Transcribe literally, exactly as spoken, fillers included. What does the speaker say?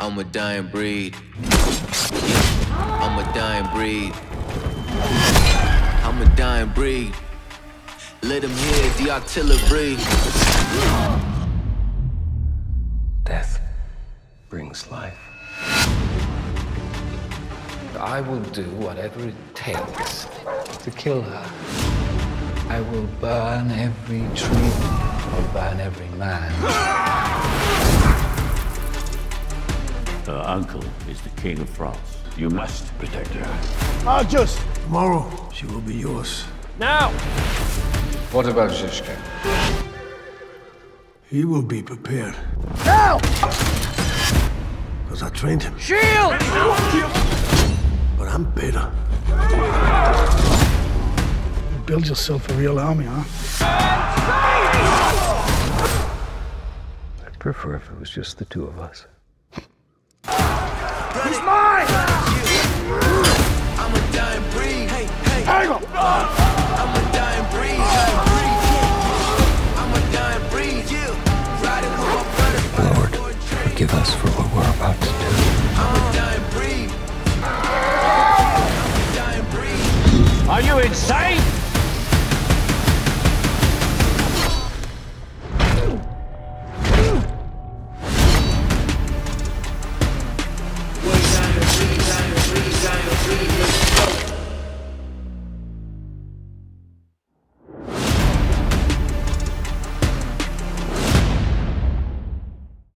I'm a dying breed. I'm a dying breed. I'm a dying breed. Let him hear the artillery. Death brings life. I will do whatever it takes to kill her. I will burn every tree. I'll burn every man. Her uncle is the king of France. You must protect her. I'll just... Tomorrow, she will be yours. Now! What about Žižka? He will be prepared. Now! Because I trained him. Shield! But I'm better. You build yourself a real army, huh? I'd prefer if it was just the two of us. He's mine! I'm a dying breed. Hey, hey. Hang on! I'm a dying breed. I'm a dying breed. Lord, forgive us for what we're about to do. I'm a dying breed. I'm a dying breed. Are you insane?